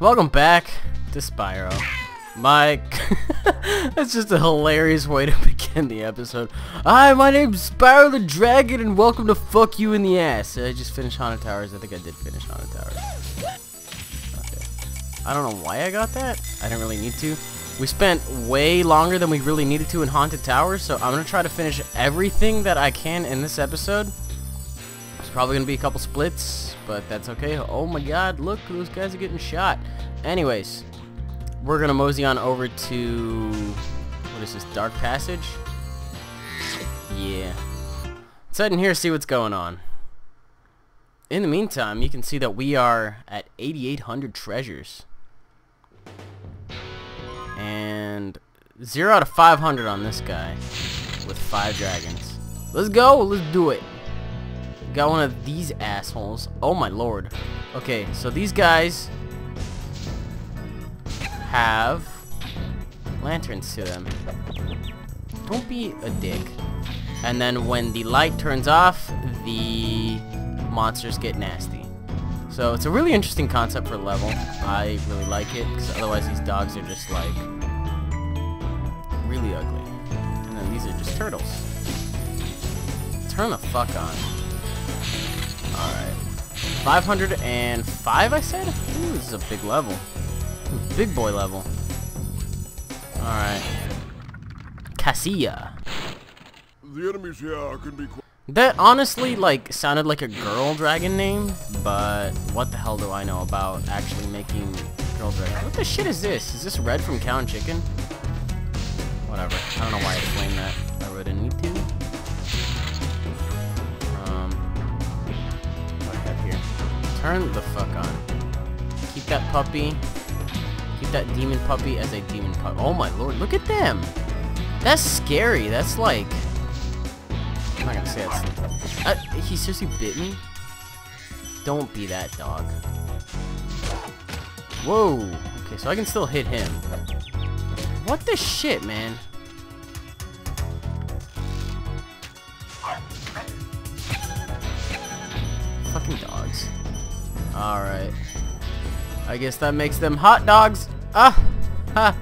Welcome back to Spyro. Mike. That's just a hilarious way to begin the episode. Hi, my name's Spyro the Dragon, and welcome to Fuck You in the Ass. Did I just finish Haunted Towers? I think I did finish Haunted Towers. Okay. I don't know why I got that. I didn't really need to. We spent way longer than we really needed to in Haunted Towers, so I'm going to try to finish everything that I can in this episode. It's probably going to be a couple splits, but that's okay. Oh my god, look, those guys are getting shot. Anyways, we're going to mosey on over to... what is this, Dark Passage? Yeah. Let's head in here and see what's going on. In the meantime, you can see that we are at 8,800 treasures. And 0 out of 500 on this guy with 5 dragons. Let's go, let's do it. Got one of these assholes. Oh my lord. Okay, so these guys have lanterns to them. Don't be a dick. And then when the light turns off, the monsters get nasty. So it's a really interesting concept for level. I really like it, because otherwise these dogs are just like really ugly. And then these are just turtles. Turn the fuck on. Alright. 505 I said? Ooh, this is a big level. Big boy level. Alright. Casilla. The enemies here could be... that honestly, like, sounded like a girl dragon name, but what the hell do I know about actually making girl dragons? What the shit is this? Is this red from Cow and Chicken? Whatever. I don't know why I explained that. I really didn't need to. What the heck here? Turn the fuck on. Keep that puppy. Keep that demon puppy as a demon puppy. Oh my lord, look at them! That's scary. That's like... I'm not gonna say it's... he seriously bit me? Don't be that dog. Whoa! Okay, so I can still hit him. What the shit, man? Fucking dogs. Alright. I guess that makes them hot dogs! Ah! Ha!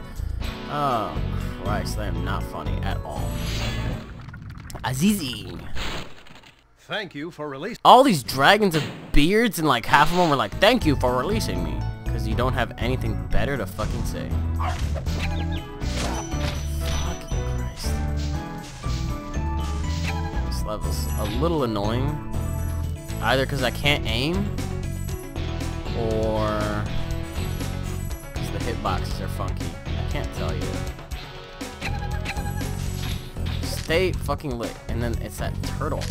Oh, Christ, I am not funny at all. Azizi. Thank you for releasing. All these dragons have beards and like half of them were like, thank you for releasing me. Because you don't have anything better to fucking say. Fucking Christ. This level's a little annoying. Either because I can't aim, or because the hitboxes are funky. I can't tell you. Stay fucking lit. And then it's that turtle.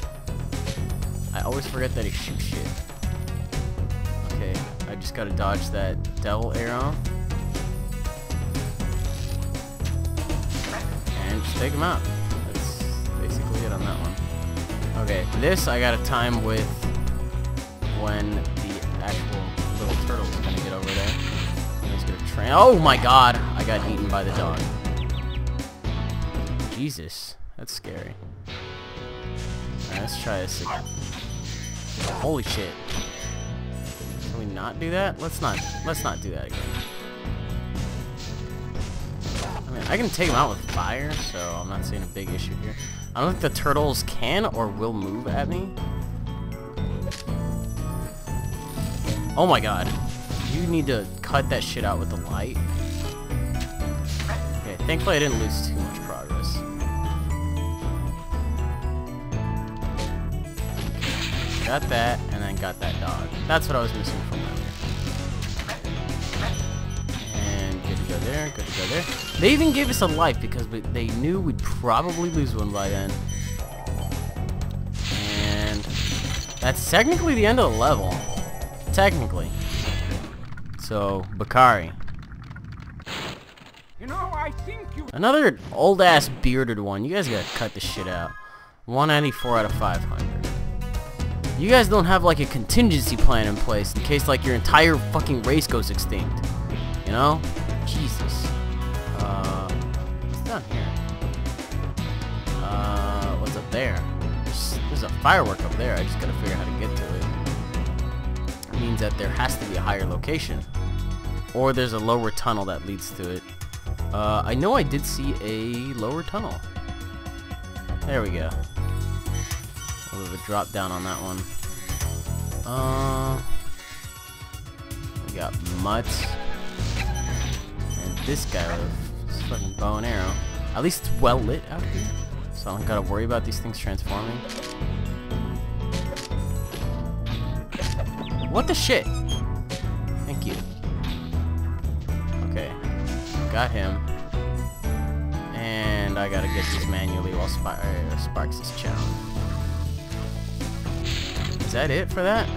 I always forget that he shoots shit. Okay, I just gotta dodge that devil arrow. And just take him out. That's basically it on that one. Okay, this I gotta time with when the actual little turtle is gonna get over there. I'm just gonna train. Oh my god! I got eaten by the dog. Jesus. That's scary. Alright, let's try this again. Holy shit. Can we not do that? Let's not do that again. I mean, I can take them out with fire, so I'm not seeing a big issue here. I don't think the turtles can or will move at me. Oh my god. You need to cut that shit out with the light. Okay, thankfully I didn't lose too much progress. Got that, and then got that dog. That's what I was missing from earlier. And good to go there, good to go there. They even gave us a life because they knew we'd probably lose one by then. And that's technically the end of the level. Technically. So, Bakari. You know, I think you... another old-ass bearded one. You guys gotta cut this shit out. 194 out of 500. You guys don't have like a contingency plan in place in case like your entire fucking race goes extinct. You know? Jesus. What's down here? What's up there? There's a firework up there. I just gotta figure out how to get to it. It means that there has to be a higher location. Or there's a lower tunnel that leads to it. I know I did see a lower tunnel. There we go. A little bit of a drop down on that one. We got Mutts. And this guy with his fucking bow and arrow. At least it's well lit out here, so I don't gotta worry about these things transforming. What the shit? Thank you. Okay. Got him. And I gotta get this manually while Sparks is chowing. Is that it for that?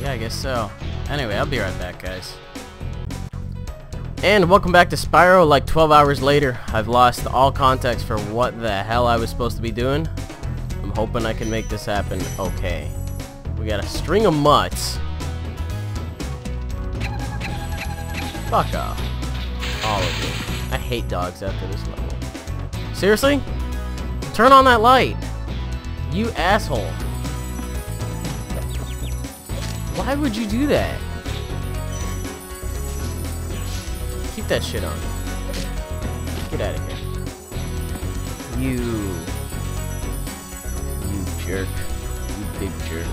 Yeah, I guess so. Anyway, I'll be right back, guys. And welcome back to Spyro. Like 12 hours later, I've lost all contacts for what the hell I was supposed to be doing. I'm hoping I can make this happen. Okay. We got a string of mutts. Fuck off. All of you. I hate dogs after this level. Seriously? Turn on that light. You asshole. Why would you do that? Keep that shit on. Get out of here. You jerk. You big jerk.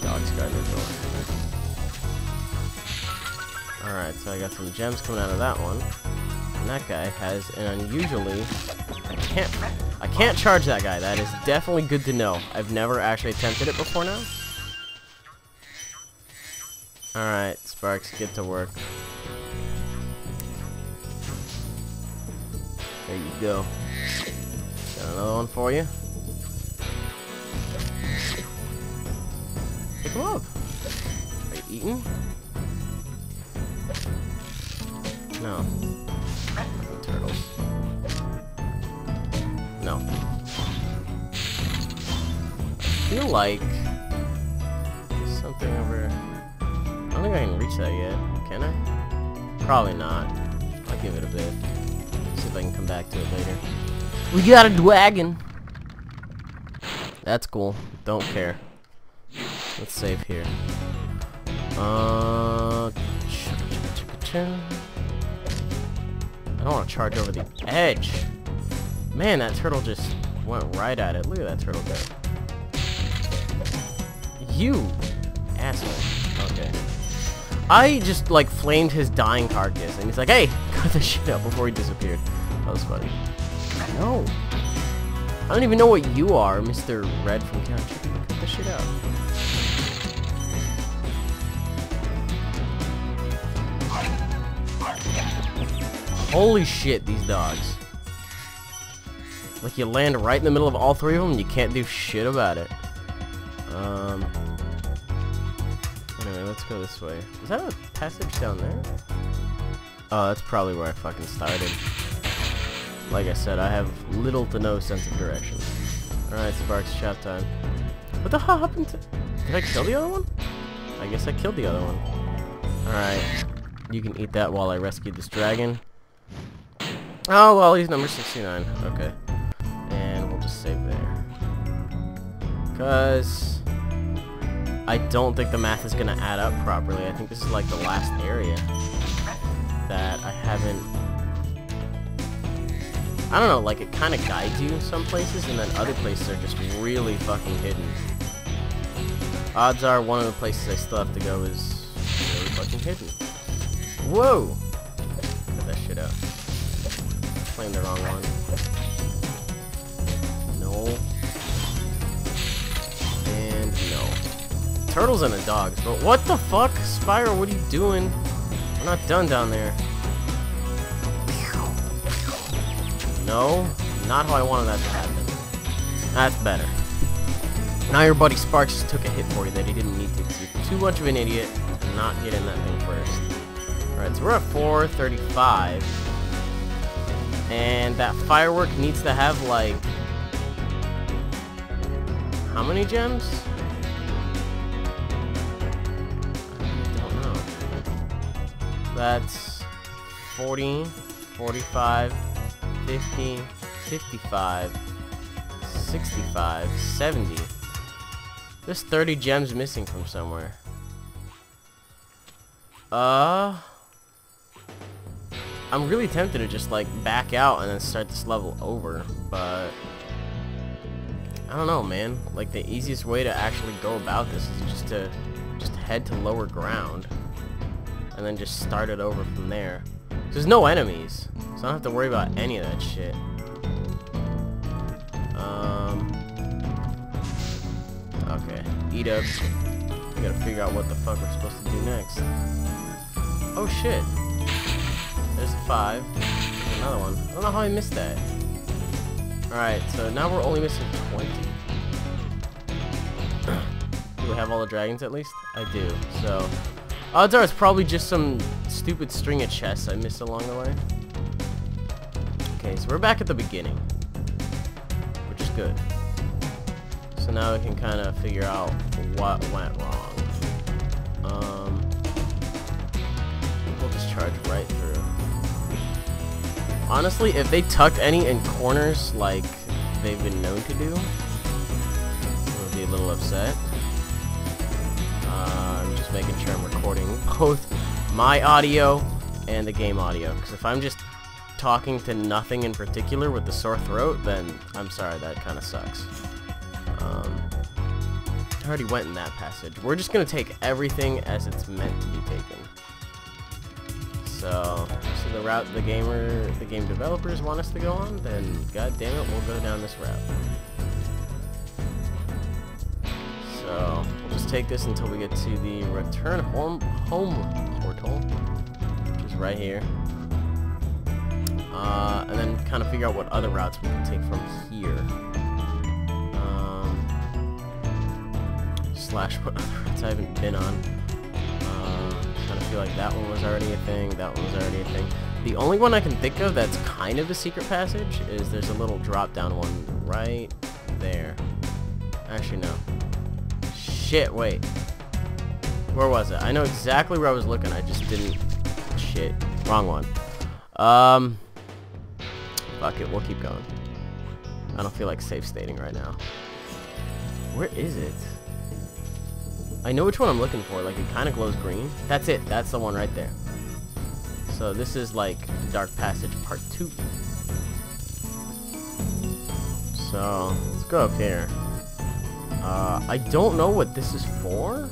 Dog's guard the door. Alright, so I got some gems coming out of that one. And that guy has an unusually... I can't charge that guy. That is definitely good to know. I've never actually attempted it before now. Alright, Sparks, get to work. There you go. Got another one for you. Pick him up. Are you eating? No. Turtles. No. I feel like there's something over... I don't think I can reach that yet, can I? Probably not. I'll give it a bit. See if I can come back to it later. We got a dragon! That's cool. Don't care. Let's save here. I don't want to charge over the edge. Man, that turtle just went right at it. Look at that turtle go. You asshole. Okay. I just, like, flamed his dying carcass, and he's like, hey, cut this shit up before he disappeared. That was funny. No. I don't even know what you are, Mr. Red from Count Chicken. Cut this shit up. Holy shit, these dogs. Like, you land right in the middle of all three of them, and you can't do shit about it. Anyway, let's go this way. Is that a passage down there? Oh, that's probably where I fucking started. Like I said, I have little to no sense of direction. Alright, Sparks, shot time. What the hell happened to... Did I kill the other one? I guess I killed the other one. Alright. You can eat that while I rescue this dragon. Oh, well, he's number 69. Okay. And we'll just save there. Because... I don't think the math is going to add up properly. I think this is like the last area that I haven't... I don't know, like it kind of guides you in some places, and then other places are just really fucking hidden. Odds are one of the places I still have to go is really fucking hidden. Whoa! Cut that shit out. Playing the wrong one. No. And no. Turtles and the dogs, but what the fuck? Spyro, what are you doing? We're not done down there. No, not how I wanted that to happen. That's better. Now your buddy Sparks just took a hit for you that he didn't need to. You're too much of an idiot to not get in that thing first. Alright, so we're at 4:35. And that firework needs to have, like... How many gems? That's 40, 45, 50, 55, 65, 70, There's 30 gems missing from somewhere. I'm really tempted to just like back out and then start this level over, but I don't know, man. Like the easiest way to actually go about this is just head to lower ground and then just start it over from there. There's no enemies, so I don't have to worry about any of that shit. Okay, eat up. We gotta figure out what the fuck we're supposed to do next. Oh shit. There's a 5. There's another one. I don't know how I missed that. Alright, so now we're only missing 20. Do we have all the dragons at least? I do, so... odds are it's probably just some stupid string of chests I missed along the way. Okay, so we're back at the beginning, which is good. So now we can kind of figure out what went wrong. We'll just charge right through. Honestly, if they tucked any in corners like they've been known to do, I'll be a little upset. I'm just making sure I'm recording both my audio and the game audio, because if I'm just talking to nothing in particular with the sore throat, then I'm sorry, that kind of sucks. I already went in that passage. We're just gonna take everything as it's meant to be taken. So the route the game developers want us to go on, then god damn it, we'll go down this route. So we'll just take this until we get to the return home portal, which is right here, and then kind of figure out what other routes we can take from here. Slash what other routes I haven't been on. I feel like that one was already a thing, that one was already a thing. The only one I can think of that's kind of a secret passage is there's a little drop down one right there. Actually, no. Shit, wait. Where was it? I know exactly where I was looking, I just didn't... shit. Wrong one. Fuck it, we'll keep going. I don't feel like safe stating right now. Where is it? I know which one I'm looking for, like it kind of glows green. That's it, that's the one right there. So this is like Dark Passage Part 2. So, let's go up here. I don't know what this is for.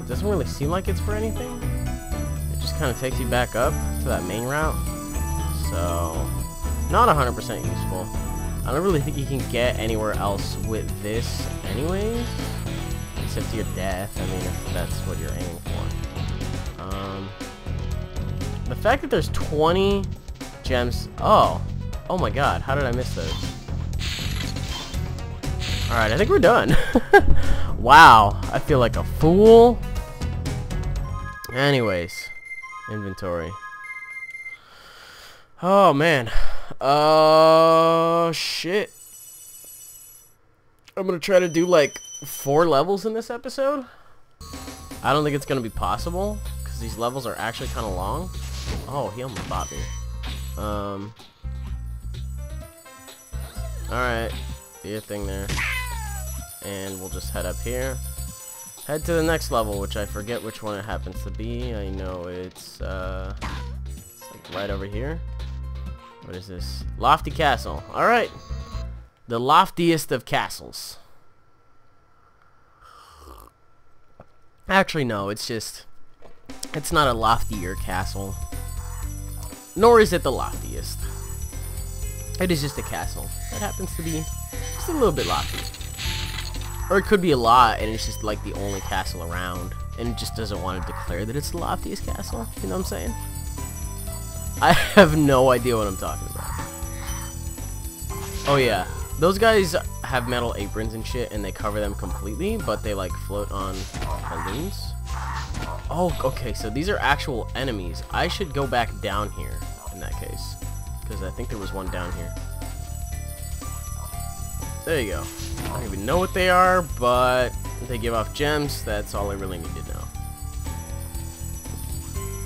It doesn't really seem like it's for anything. It just kind of takes you back up to that main route. So, not 100% useful. I don't really think you can get anywhere else with this anyways. Except to your death, I mean, if that's what you're aiming for. The fact that there's 20 gems... Oh my god, how did I miss those? Alright, I think we're done. Wow, I feel like a fool. Anyways, inventory. Oh, man. Oh, shit. I'm gonna try to do, like... 4 levels in this episode? I don't think it's gonna be possible because these levels are actually kind of long. Oh, he almost bopped me. Alright, do your thing there, and we'll just head up here, head to the next level, which I forget which one it happens to be. I know it's like right over here. What is this? Lofty Castle. Alright, the loftiest of castles. Actually, no, it's just, it's not a loftier castle, nor is it the loftiest. It is just a castle that happens to be just a little bit lofty. Or it could be a lot, and it's just like the only castle around, and it just doesn't want to declare that it's the loftiest castle, you know what I'm saying? I have no idea what I'm talking about. Oh yeah, those guys have metal aprons and shit, and they cover them completely, but they like float on balloons. Oh, okay, so these are actual enemies. I should go back down here in that case, because I think there was one down here. There you go. I don't even know what they are, but they give off gems. That's all I really need to know.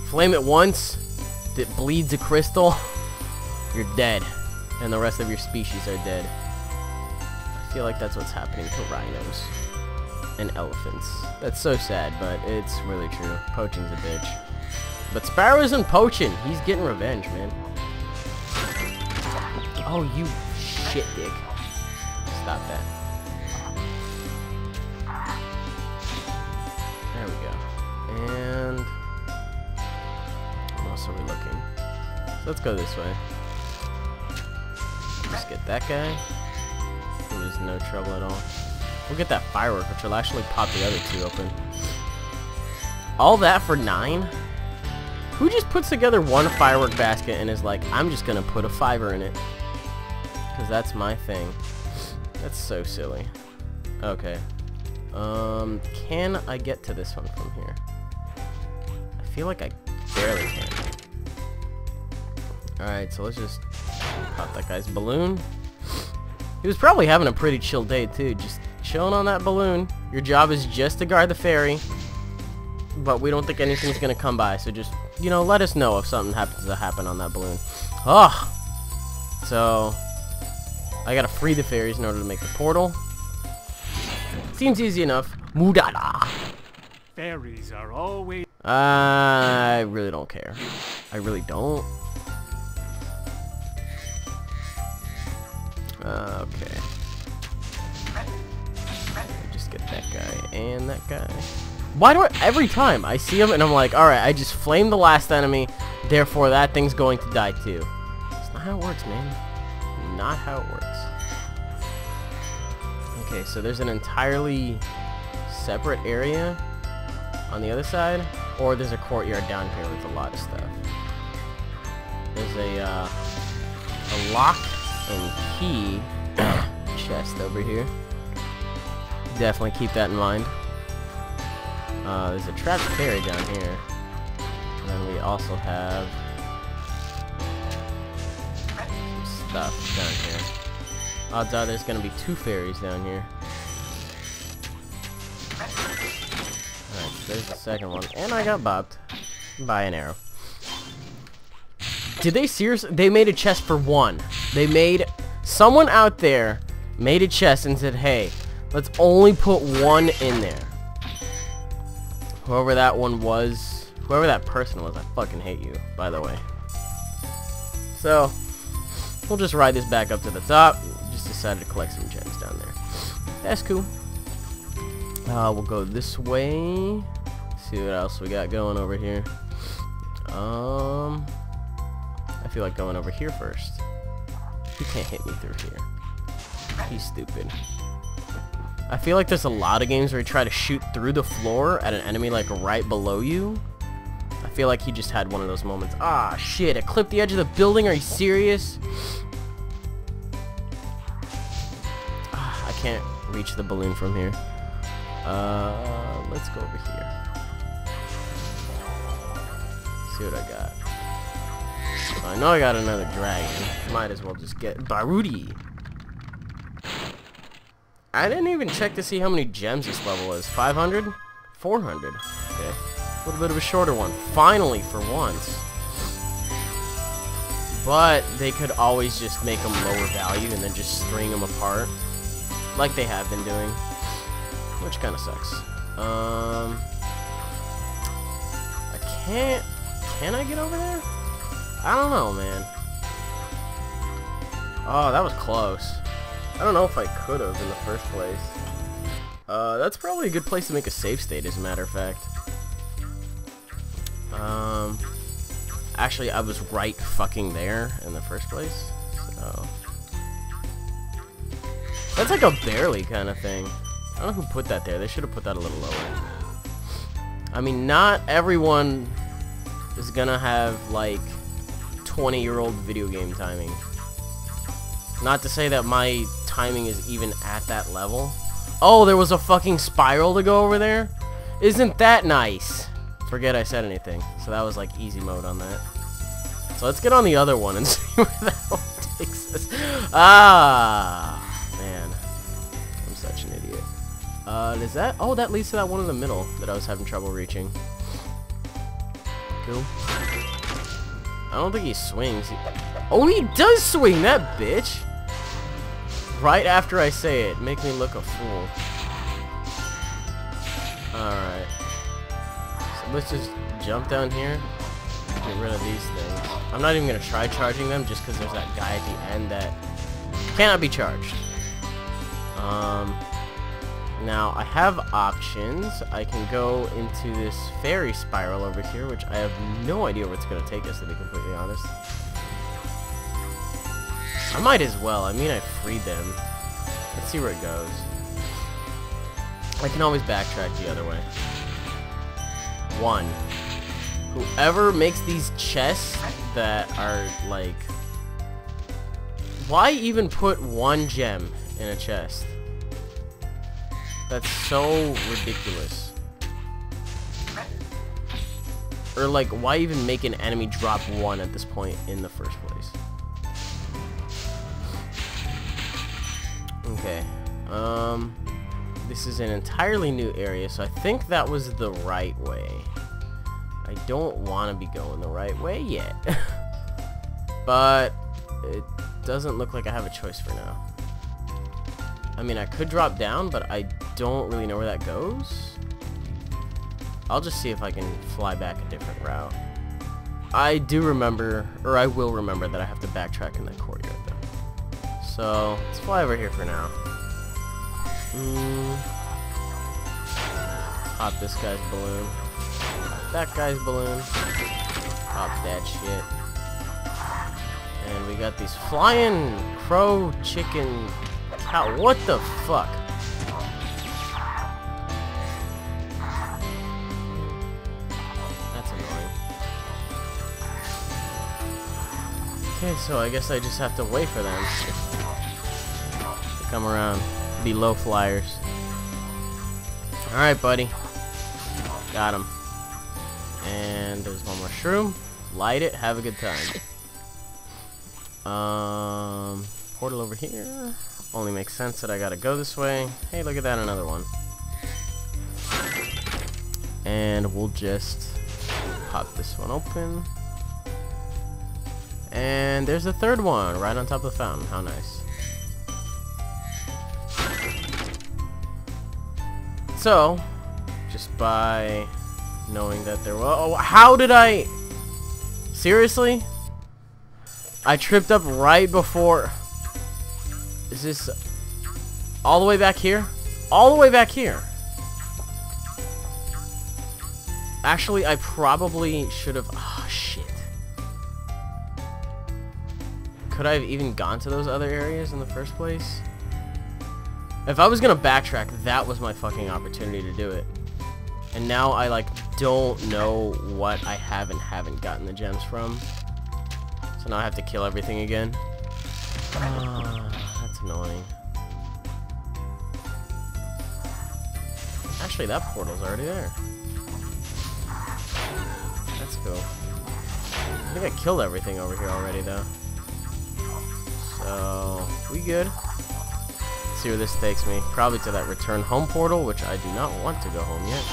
Flame it once, it bleeds a crystal, you're dead, and the rest of your species are dead. I feel like that's what's happening to rhinos. and elephants. That's so sad, but it's really true. Poaching's a bitch. But Spyro isn't poaching. He's getting revenge, man. Oh, you shit dick. Stop that. There we go. And what else are we looking? So let's go this way. Just get that guy. Who is no trouble at all. We'll get that firework, which will actually pop the other two open. All that for 9? Who just puts together one firework basket and is like, I'm just gonna put a $5 in it? Because that's my thing. That's so silly. Okay. Can I get to this one from here? I feel like I barely can. Alright, so let's just pop that guy's balloon. He was probably having a pretty chill day too, just chilling on that balloon. Your job is just to guard the ferry, but we don't think anything's gonna come by, so just, you know, let us know if something happens to happen on that balloon. Oh! So I gotta free the fairies in order to make the portal. Seems easy enough. Mudada! Fairies are always... I really don't care. I really don't. Okay. Just get that guy and that guy. Why do I... Every time I see him and I'm like, alright, I just flamed the last enemy, therefore that thing's going to die too. It's not how it works, man. Not how it works. Okay, so there's an entirely separate area on the other side, or there's a courtyard down here with a lot of stuff. There's a lock and key chest over here. Definitely keep that in mind. There's a trapped fairy down here. And then we also have some stuff down here. Odds are there's gonna be 2 fairies down here. Alright, so there's the second one. And I got bopped by an arrow. Did they seriously? They made a chest for 1. They made... Someone out there made a chest and said, hey, let's only put 1 in there. Whoever that one was, whoever that person was, I fucking hate you, by the way. So, we'll just ride this back up to the top. Just decided to collect some gems down there. That's cool. We'll go this way. See what else we got going over here. I feel like going over here first. He can't hit me through here. He's stupid. I feel like there's a lot of games where you try to shoot through the floor at an enemy like right below you. I feel like he just had one of those moments. Ah, shit, I clipped the edge of the building. Are you serious? Ah, I can't reach the balloon from here. Let's go over here. See what I got. I know I got another dragon. Might as well just get Baruti. I didn't even check to see how many gems this level is. 500? 400. Okay. A little bit of a shorter one. Finally, for once. But they could always just make them lower value and then just string them apart. Like they have been doing. Which kind of sucks. I can't... Can I get over there? I don't know, man. Oh, that was close. I don't know if I could have in the first place. That's probably a good place to make a save state, as a matter of fact. Actually, I was right fucking there in the first place, so... That's like a barely kind of thing. I don't know who put that there. They should have put that a little lower. I mean, not everyone is gonna have, like... 20-year-old video game timing. Not to say that my timing is even at that level. Oh, there was a fucking spiral to go over there? Isn't that nice? Forget I said anything. So that was like easy mode on that. So let's get on the other one and see where that one takes us. Ah, man. I'm such an idiot. Does that... Oh, that leads to that one in the middle that I was having trouble reaching. Cool. I don't think he swings. Oh, he does swing, that bitch! Right after I say it. Make me look a fool. Alright. So let's just jump down here. Get rid of these things. I'm not even going to try charging them just because there's that guy at the end that cannot be charged. Now, I have options. I can go into this fairy spiral over here, which I have no idea where it's going to take us, to be completely honest. I might as well. I mean, I freed them. Let's see where it goes. I can always backtrack the other way. One. Whoever makes these chests that are, like... Why even put one gem in a chest? That's so ridiculous. Or, like, why even make an enemy drop one at this point in the first place? Okay. This is an entirely new area, so I think that was the right way. I don't want to be going the right way yet. But it doesn't look like I have a choice for now. I mean, I could drop down, but I don't really know where that goes. I'll just see if I can fly back a different route. I do remember, or I will remember, that I have to backtrack in that courtyard, though. So, let's fly over here for now. Pop this guy's balloon. That guy's balloon. Pop that shit. And we got these flying crow chicken... How? What the fuck? That's annoying. Okay, so I guess I just have to wait for them to come around. Be low flyers. Alright, buddy. Got him. And there's one more shroom. Light it. Have a good time. Portal over here. Only makes sense that I gotta go this way. Hey, look at that, another one. And we'll just pop this one open. And there's a third one right on top of the fountain. How nice. So, just by knowing that there was... Oh, how did I... Seriously? I tripped up right before... Is this all the way back here? All the way back here. Actually, I probably should have... Oh, shit. Could I have even gone to those other areas in the first place? If I was going to backtrack, that was my fucking opportunity to do it. And now I, like, don't know what I have and haven't gotten the gems from. So now I have to kill everything again. Annoying. Actually, that portal's already there. That's cool. I think I killed everything over here already, though. So, we good. Let's see where this takes me. Probably to that return home portal, which I do not want to go home yet.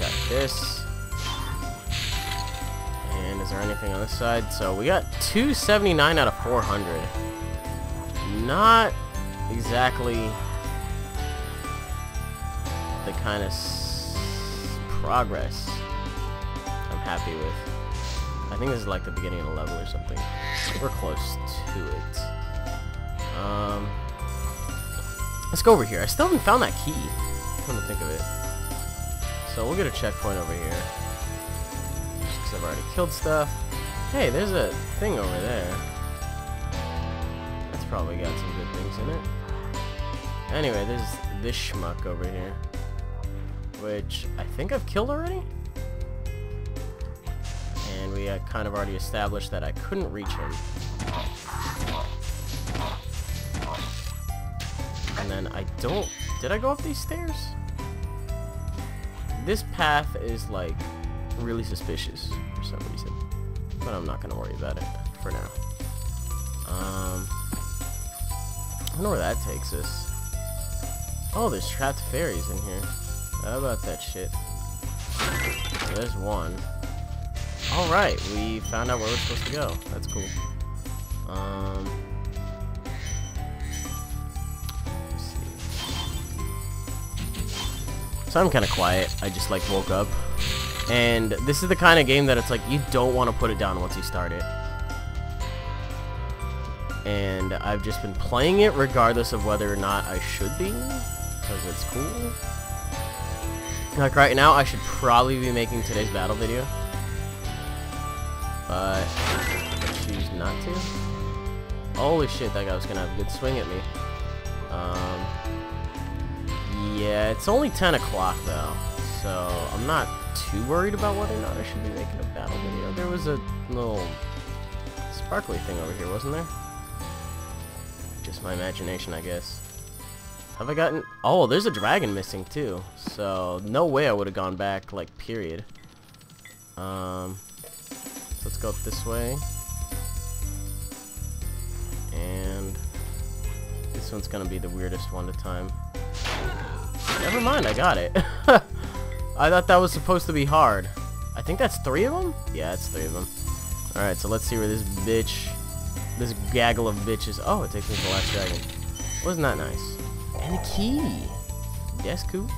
Got this. And is there anything on this side? So we got 279 out of 400. Not exactly the kind of progress I'm happy with. I think this is like the beginning of a level or something. We're close to it. Let's go over here. I still haven't found that key. Come to think of it. So we'll get a checkpoint over here. I've already killed stuff. Hey, there's a thing over there. That's probably got some good things in it. Anyway, there's this schmuck over here, which I think I've killed already. And we kind of already established that I couldn't reach him. And then I don't... Did I go up these stairs? This path is like... really suspicious for some reason, but I'm not gonna worry about it for now. I don't know where that takes us. Oh, there's trapped fairies in here. How about that shit? There's one. Alright, we found out where we're supposed to go. That's cool. Let's see. So I'm kind of quiet. I just like woke up. And this is the kind of game that it's like you don't want to put it down once you start it. And I've just been playing it regardless of whether or not I should be, because it's cool. Like right now, I should probably be making today's battle video, but I choose not to. Holy shit, that guy was gonna have a good swing at me. Yeah, it's only 10 o'clock though, so I'm not too worried about whether or not I should be making a battle video. There was a little sparkly thing over here, wasn't there? Just my imagination, I guess. Have I gotten... Oh, there's a dragon missing, too. So, no way I would have gone back, like, period. So let's go up this way. And... this one's gonna be the weirdest one to time. Never mind, I got it. I thought that was supposed to be hard. I think that's 3 of them? Yeah, it's 3 of them. Alright, so let's see where this bitch... this gaggle of bitches... Oh, it takes me to the last dragon. Wasn't that nice? And a key. That's cool.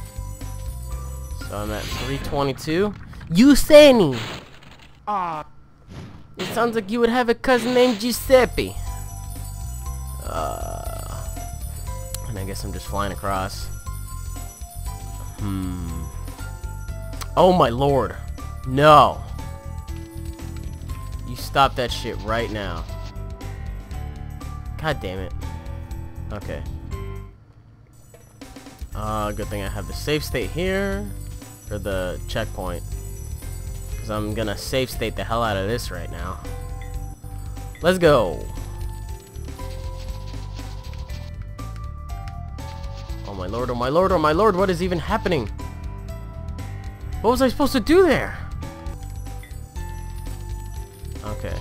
So I'm at 322. Yuseni! Ah. It sounds like you would have a cousin named Giuseppe. And I guess I'm just flying across. Oh my lord. No. You stop that shit right now. God damn it. Okay. Good thing I have the save state here, for the checkpoint, because I'm gonna save state the hell out of this right now. Let's go! Oh my lord, oh my lord, oh my lord, what is even happening? What was I supposed to do there? Okay.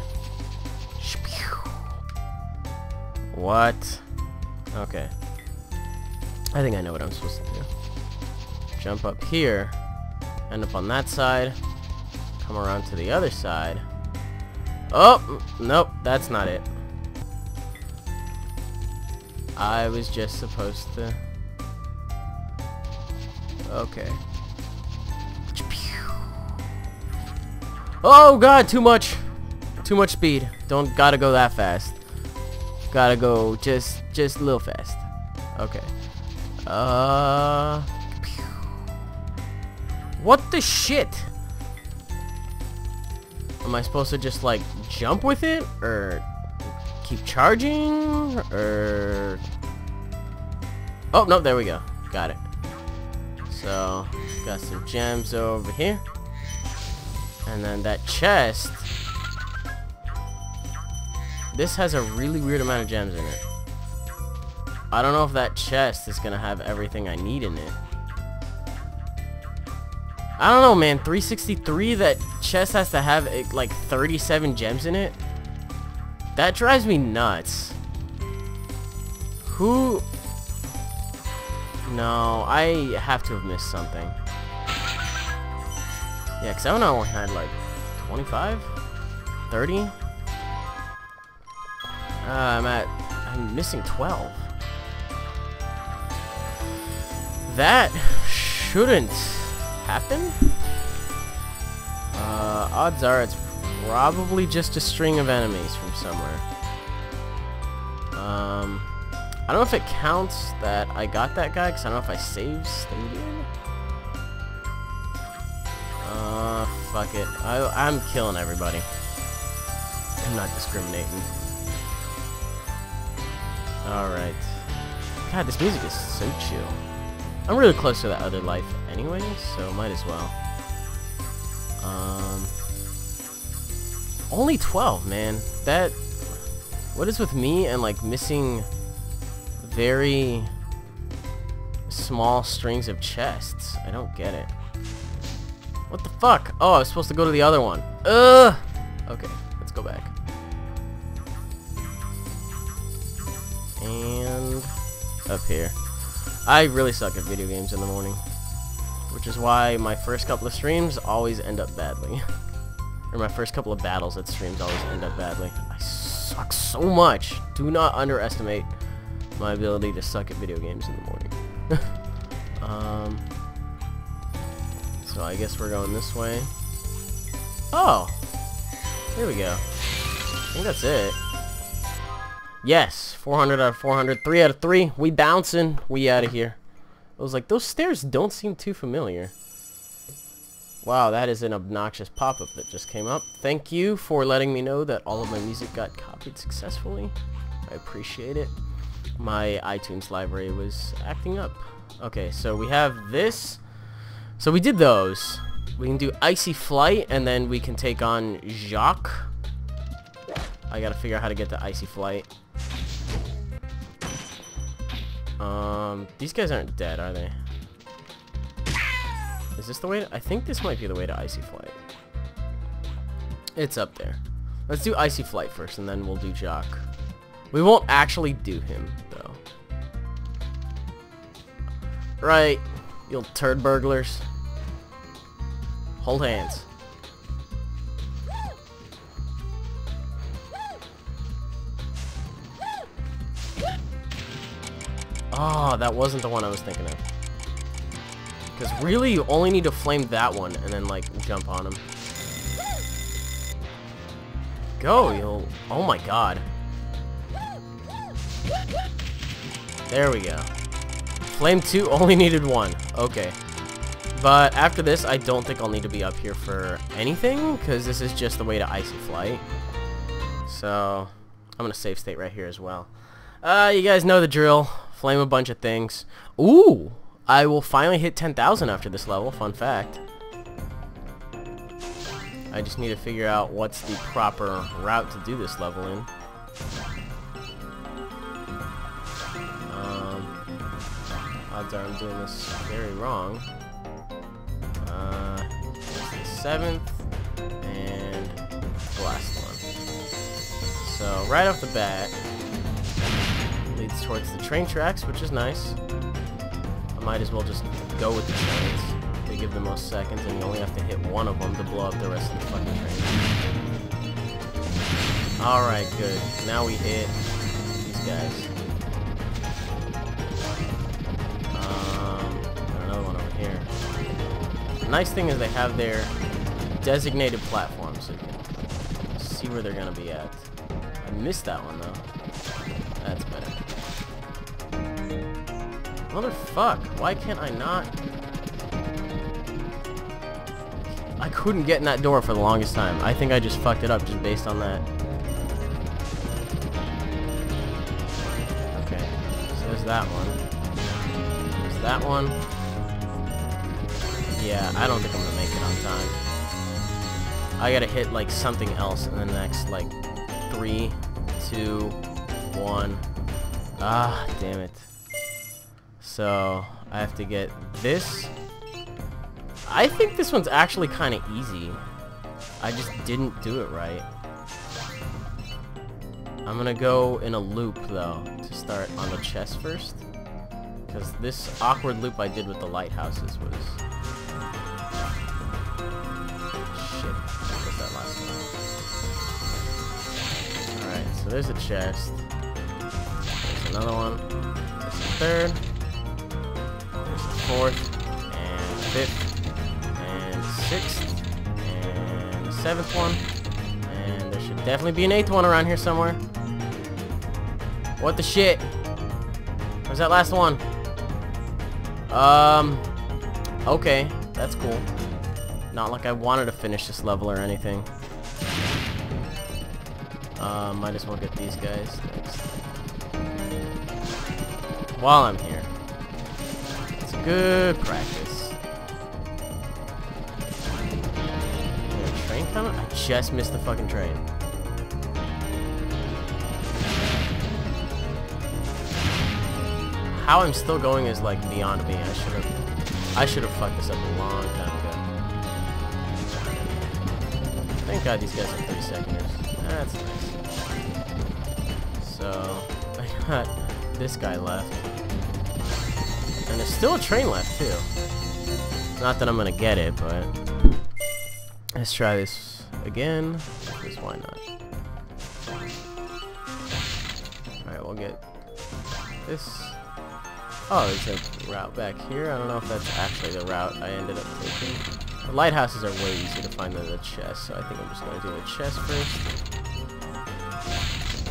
What? Okay. I think I know what I'm supposed to do. Jump up here, end up on that side, come around to the other side. Oh, nope, that's not it. I was just supposed to... okay. Oh god, too much! Too much speed. Don't gotta go that fast. Gotta go just a little fast. Okay. What the shit? Am I supposed to just like jump with it, or keep charging, or... oh no, there we go, got it. So got some gems over here, and then that chest. This has a really weird amount of gems in it. I don't know if that chest is gonna have everything I need in it. I don't know, man. 363, that chest has to have like 37 gems in it. That drives me nuts. Who? No, I have to have missed something. Yeah, because I don't know, I had like 25? 30? I'm missing 12. That shouldn't happen. Odds are it's probably just a string of enemies from somewhere. I don't know if it counts that I got that guy, because I don't know if I saved stadium. Fuck it. I'm killing everybody. I'm not discriminating. Alright. God, this music is so chill. I'm really close to that other life anyway, so might as well. Only 12, man. That... what is with me and, like, missing very small strings of chests? I don't get it. What the fuck? Oh, I was supposed to go to the other one. Ugh! Okay, let's go back. And... up here. I really suck at video games in the morning, which is why my first couple of streams always end up badly. Or my first couple of battles at streams always end up badly. I suck so much. Do not underestimate my ability to suck at video games in the morning. So I guess we're going this way. Oh! Here we go. I think that's it. Yes! 400 out of 400. 3 out of 3. We bouncing. We out of here. I was like, those stairs don't seem too familiar. Wow, that is an obnoxious pop-up that just came up. Thank you for letting me know that all of my music got copied successfully. I appreciate it. My iTunes library was acting up. Okay, so we have this. So we did those. We can do Icy Flight, and then we can take on Jacques. I gotta figure out how to get to Icy Flight. These guys aren't dead, are they? Is this the way? I think this might be the way to Icy Flight. It's up there. Let's do Icy Flight first, and then we'll do Jacques. We won't actually do him, though. Right, you old turd burglars. Hold hands. Oh, that wasn't the one I was thinking of. Because really, you only need to flame that one and then, like, jump on him. Go, you'll... Oh, my God. There we go. Flame 2 only needed one. Okay. But after this, I don't think I'll need to be up here for anything, because this is just the way to Icy Flight. So, I'm going to save state right here as well. You guys know the drill. Flame a bunch of things. Ooh! I will finally hit 10,000 after this level, fun fact. I just need to figure out what's the proper route to do this level in. Odds are I'm doing this very wrong. It's the 7th, and the last one. So, right off the bat, leads towards the train tracks, which is nice. Might as well just go with the trains. They give the most seconds, and you only have to hit one of them to blow up the rest of the fucking train. Alright, good. Now we hit these guys. Another one over here. The nice thing is they have their designated platform, so you can see where they're gonna be at. I missed that one, though. That's better. Motherfuck, why can't I not? I couldn't get in that door for the longest time. I think I just fucked it up just based on that. Okay, so there's that one. There's that one. Yeah, I don't think I'm gonna make it on time. I gotta hit, like, something else in the next, like, 3, 2, 1. Ah, damn it. So, I have to get this. I think this one's actually kind of easy. I just didn't do it right. I'm going to go in a loop, though, to start on the chest first. Because this awkward loop I did with the lighthouses was... Shit. What was that last one? Alright, so there's a chest. There's another one. There's a third. Fourth, and fifth, and sixth, and the seventh one, and there should definitely be an eighth one around here somewhere. What the shit? Where's that last one? Okay, that's cool. Not like I wanted to finish this level or anything. Might as well get these guys next. While I'm here. Good practice. Train coming? I just missed the fucking train. How I'm still going is, like, beyond me. I should have fucked this up a long time ago. Thank God these guys are 3 seconders. That's nice. So I got this guy left. And there's still a train left, too. Not that I'm gonna get it, but... Let's try this again, because why not? Alright, we'll get this. Oh, there's a route back here. I don't know if that's actually the route I ended up taking. The lighthouses are way easier to find than the chest, so I think I'm just going to do the chest first.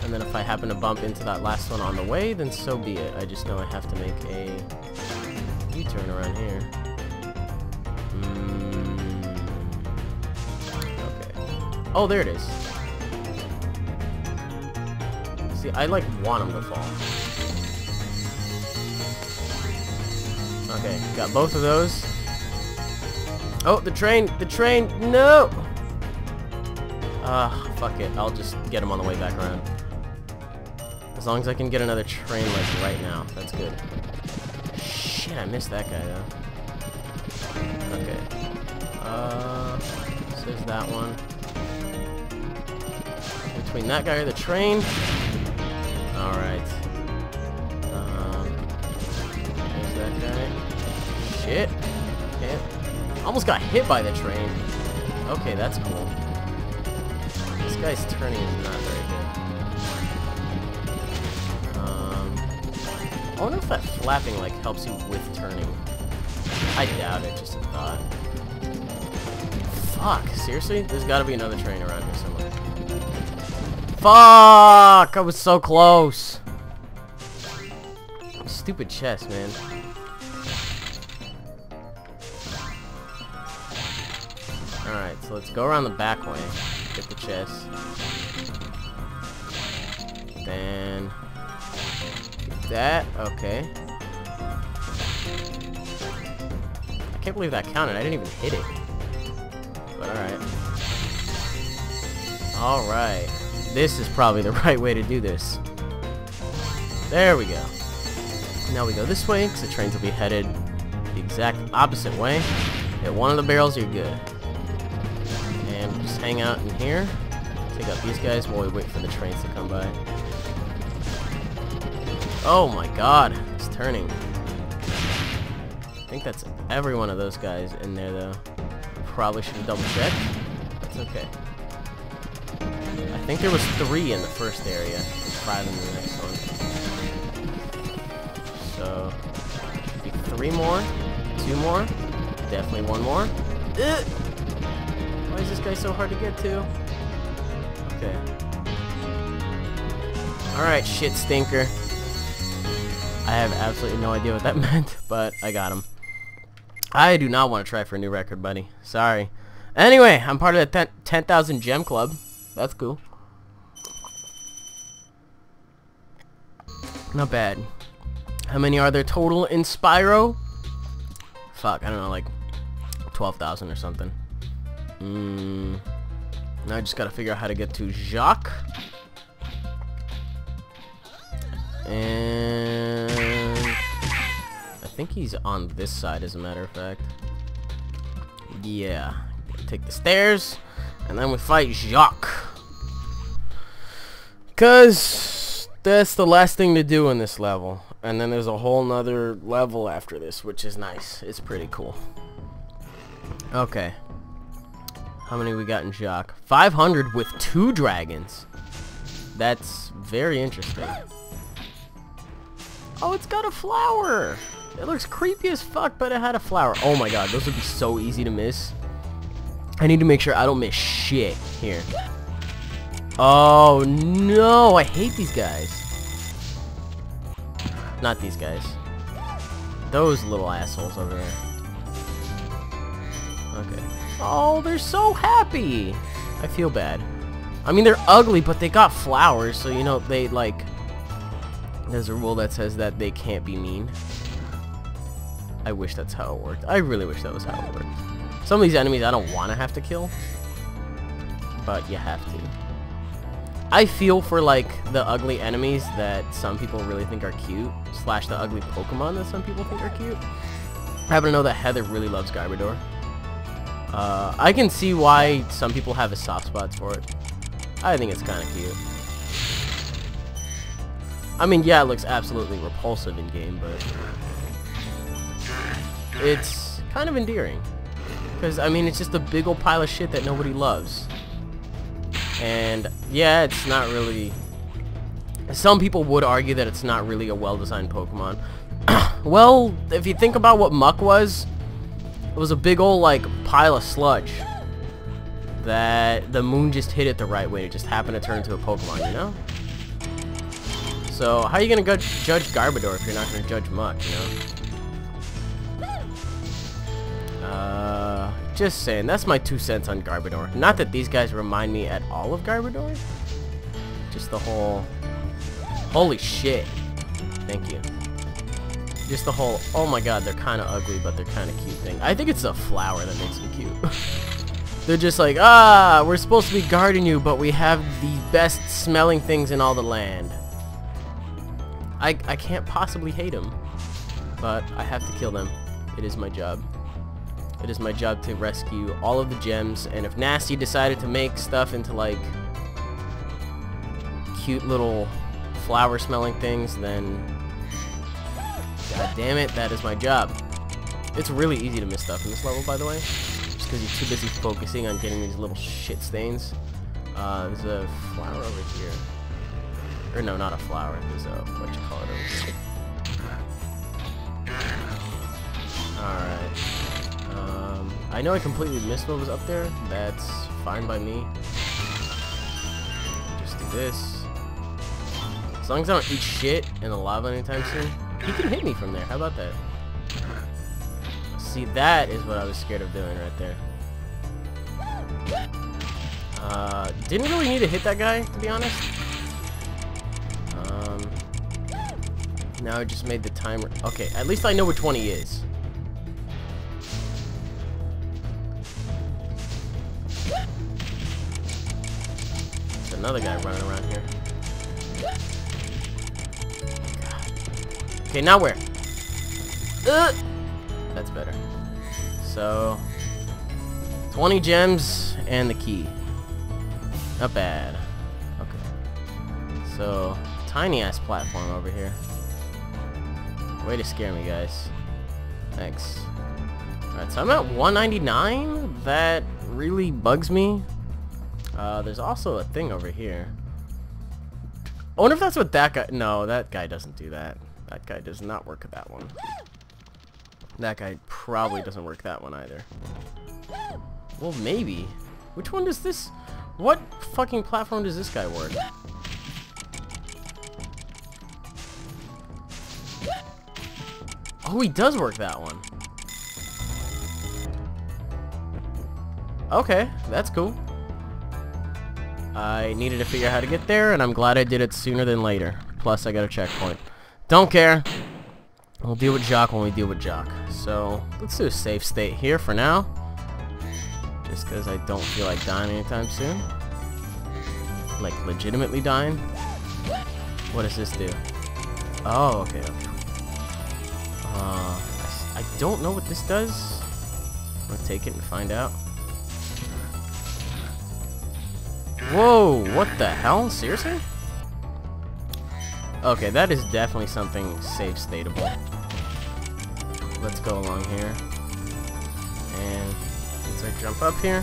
And then if I happen to bump into that last one on the way, then so be it. I just know I have to make a U-turn around here. Okay. Oh, there it is. See, I, like, want them to fall. Okay, got both of those. Oh, the train, no! Fuck it, I'll just get him on the way back around. As long as I can get another train, like, right now, that's good. Shit, I missed that guy, though. Okay. So there's that one. Between that guy or the train. Alright. That guy. Shit. Okay. Almost got hit by the train. Okay, that's cool. This guy's turning is not very good. I wonder if that flapping, like, helps you with turning. I doubt it, just a thought. Fuck, seriously? There's gotta be another train around here somewhere. Fuck! I was so close! Stupid chest, man. Alright, so let's go around the back way, get the chest, then get that, okay. I can't believe that counted, I didn't even hit it, but alright. Alright, this is probably the right way to do this. There we go. Now we go this way, because the trains will be headed the exact opposite way. Hit one of the barrels, you're good. And just hang out in here. Take out these guys while we wait for the trains to come by. Oh my god, it's turning. I think that's every one of those guys in there though. Probably should have double checked. That's okay. I think there was 3 in the first area and 5 in the next one. So, 3 more, 2 more, definitely 1 more. Ugh. Why is this guy so hard to get to? Okay. Alright, shit stinker. I have absolutely no idea what that meant, but I got him. I do not want to try for a new record, buddy. Sorry. Anyway, I'm part of the 10,000 gem club. That's cool. Not bad. How many are there total in Spyro? Fuck, I don't know, like 12,000 or something. Now I just gotta figure out how to get to Jacques. And I think he's on this side, as a matter of fact. Yeah. Take the stairs, and then we fight Jacques. 'Cause that's the last thing to do in this level. And then there's a whole nother level after this, which is nice. It's pretty cool. Okay. How many we got in Jacques? 500 with 2 dragons. That's very interesting. Oh, it's got a flower. It looks creepy as fuck, but it had a flower. Oh my god, those would be so easy to miss. I need to make sure I don't miss shit here. Oh no, I hate these guys. Not these guys. Those little assholes over there. Okay. Oh, they're so happy! I feel bad. I mean, they're ugly, but they got flowers, so, you know, they, like... There's a rule that says that they can't be mean. I wish that's how it worked. I really wish that was how it worked. Some of these enemies I don't want to have to kill. But you have to. I feel for, like, the ugly enemies that some people really think are cute. Slash the ugly Pokemon that some people think are cute. I happen to know that Heather really loves Garbodor. I can see why some people have a soft spot for it. I think it's kind of cute. I mean, yeah, it looks absolutely repulsive in game, but it's kind of endearing. Because, I mean, it's just a big old pile of shit that nobody loves. And, yeah, it's not really... Some people would argue that it's not really a well-designed Pokemon. Well, if you think about what Muk was, it was a big old, like, pile of sludge that the moon just hit it the right way. It just happened to turn into a Pokemon, you know? So, how are you going to judge Garbodor if you're not going to judge Muk, you know? Just saying, that's my 2 cents on Garbodor. Not that these guys remind me at all of Garbodor. Just the whole... Holy shit. Thank you. Just the whole, oh my god, they're kind of ugly, but they're kind of cute thing. I think it's a flower that makes them cute. They're just like, ah, we're supposed to be guarding you, but we have the best smelling things in all the land. I can't possibly hate them, but I have to kill them. It is my job. It is my job to rescue all of the gems, and if Nasty decided to make stuff into, like, cute little flower smelling things, then... God damn it, that is my job. It's really easy to miss stuff in this level, by the way. Just because you're too busy focusing on getting these little shit stains. There's a flower over here. Or no, not a flower. There's a, what you call it over here. Alright. I know I completely missed what was up there. That's fine by me. Just do this. As long as I don't eat shit in the lava anytime soon. He can hit me from there. How about that? See, that is what I was scared of doing right there. Didn't really need to hit that guy, to be honest. Now I just made the timer. Okay, at least I know which one he is. There's another guy running around here. Okay, now where? That's better. So, 20 gems and the key. Not bad. Okay. So, tiny ass platform over here. Way to scare me, guys. Thanks. Alright, so I'm at 199. That really bugs me. There's also a thing over here. I wonder if that's what that guy... No, that guy doesn't do that. That guy does not work at that one. That guy probably doesn't work that one either. Well, maybe. Which one does this... What fucking platform does this guy work? Oh, he does work that one. Okay, that's cool. I needed to figure out how to get there, and I'm glad I did it sooner than later. Plus, I got a checkpoint. Don't care. We'll deal with Jacques when we deal with Jacques. So, let's do a safe state here for now. Just because I don't feel like dying anytime soon. Like, legitimately dying. What does this do? Oh, okay. I don't know what this does. I'm going to take it and find out. Whoa, what the hell? Seriously? Okay, that is definitely something safe-stateable. Let's go along here. And since I jump up here...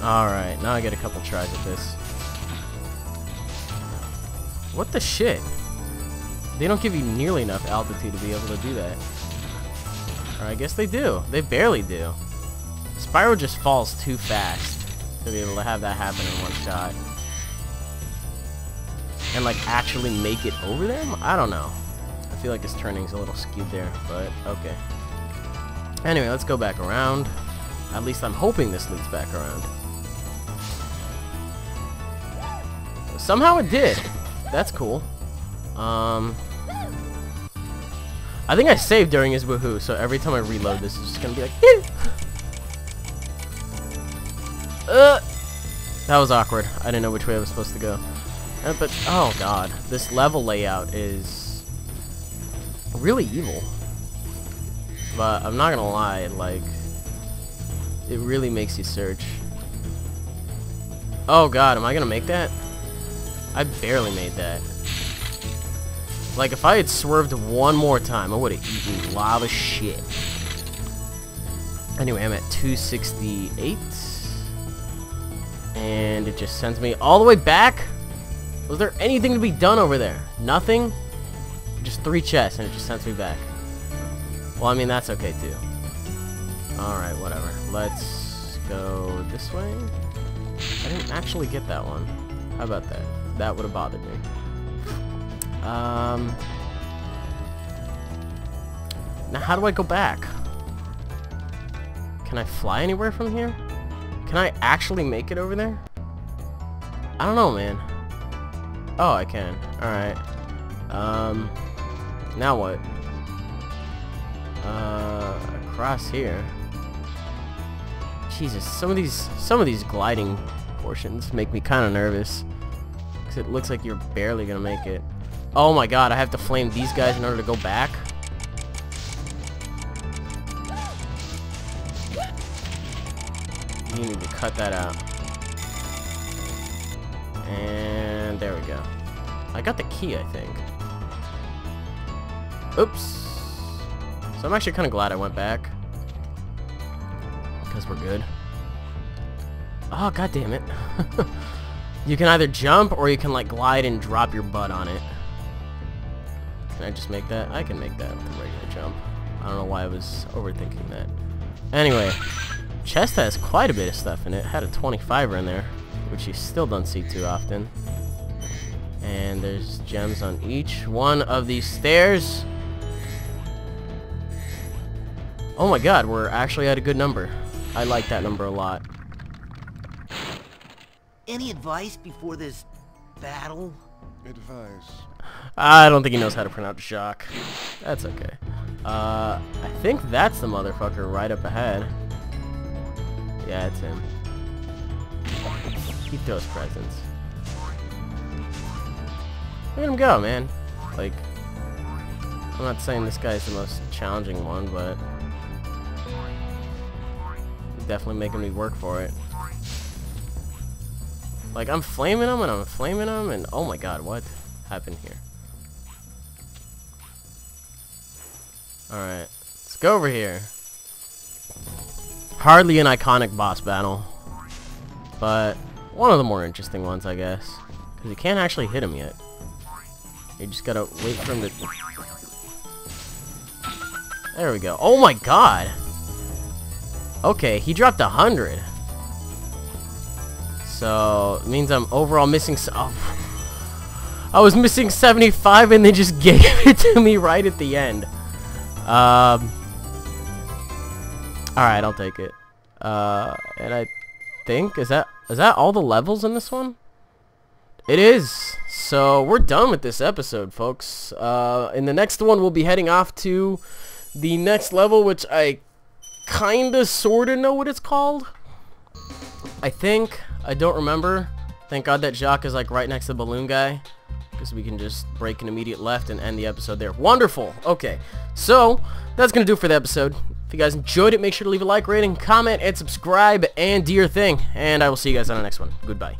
Alright, now I get a couple tries at this. What the shit? They don't give you nearly enough altitude to be able to do that. Or I guess they do. They barely do. Spyro just falls too fast to be able to have that happen in one shot. And like actually make it over them? I don't know. I feel like his turning's a little skewed there, but okay. Anyway, let's go back around. At least I'm hoping this leads back around. Somehow it did. That's cool. I think I saved during his woohoo, so every time I reload this is just gonna be like that was awkward. I didn't know which way I was supposed to go. But, oh god, this level layout is really evil. But I'm not gonna lie, like, it really makes you search. Oh god, am I gonna make that? I barely made that. Like, if I had swerved one more time, I would've eaten lava shit. Anyway, I'm at 268. And it just sends me all the way back. Was there anything to be done over there? Nothing? Just 3 chests and it just sends me back. Well, I mean, that's okay, too. Alright, whatever. Let's go this way. I didn't actually get that one. How about that? That would have bothered me. Now, how do I go back? Can I fly anywhere from here? Can I actually make it over there? I don't know, man. Oh, I can. Alright. Now what? Across here. Jesus, some of these gliding portions make me kind of nervous. Because it looks like you're barely going to make it. Oh my god, I have to flame these guys in order to go back? You need to cut that out. And there we go. I got the key, I think. Oops. So I'm actually kind of glad I went back. Because we're good. Oh, god damn it. You can either jump or you can like glide and drop your butt on it. Can I just make that? I can make that with a regular jump. I don't know why I was overthinking that. Anyway, chest has quite a bit of stuff in it. It had a 25er in there, which you still don't see too often. And there's gems on each one of these stairs. Oh my god, we're actually at a good number. I like that number a lot. Any advice before this battle? Advice. I don't think he knows how to pronounce Jacques. That's okay. I think that's the motherfucker right up ahead. Yeah, it's him. He throws presents. Look at him go, man. Like, I'm not saying this guy's the most challenging one, but definitely making me work for it. Like, I'm flaming him and I'm flaming him and oh my god, what happened here? Alright, let's go over here. Hardly an iconic boss battle, but one of the more interesting ones, I guess. Because you can't actually hit him yet. You just gotta wait for him to... There we go. Oh my god! Okay, he dropped 100. So, it means I'm overall missing... Oh, I was missing 75 and they just gave it to me right at the end. Alright, I'll take it. And I think, is that all the levels in this one? It is. So, we're done with this episode, folks. In the next one, we'll be heading off to the next level, which I kinda sorta know what it's called. I think. I don't remember. Thank god that Jacques is like right next to the balloon guy. Because we can just break an immediate left and end the episode there. Wonderful! Okay. So, that's gonna do for the episode. If you guys enjoyed it, make sure to leave a like, rating, comment, and subscribe, and do your thing. And I will see you guys on the next one. Goodbye.